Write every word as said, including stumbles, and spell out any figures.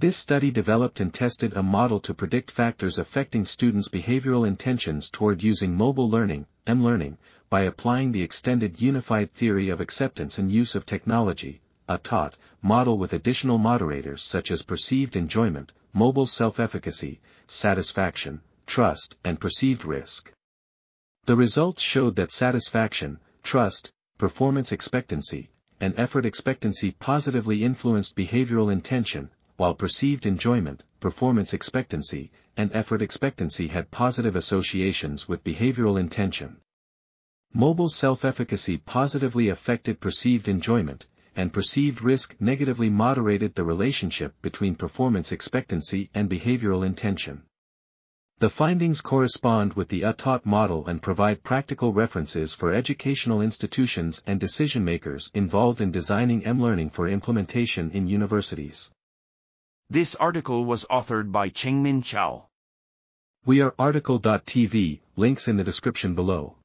This study developed and tested a model to predict factors affecting students' behavioral intentions toward using mobile learning, M-Learning, by applying the Extended Unified Theory of Acceptance and Use of Technology, U T A U T, model with additional moderators such as perceived enjoyment, mobile self-efficacy, satisfaction, trust, and perceived risk. The results showed that satisfaction, trust, performance expectancy, and effort expectancy positively influenced behavioral intention, while perceived enjoyment, performance expectancy, and effort expectancy had positive associations with behavioral intention. Mobile self-efficacy positively affected perceived enjoyment, and perceived risk negatively moderated the relationship between performance expectancy and behavioral intention. The findings correspond with the U T A U T model and provide practical references for educational institutions and decision-makers involved in designing M-Learning for implementation in universities. This article was authored by Cheng-Min Chao. We are article dot T V, links in the description below.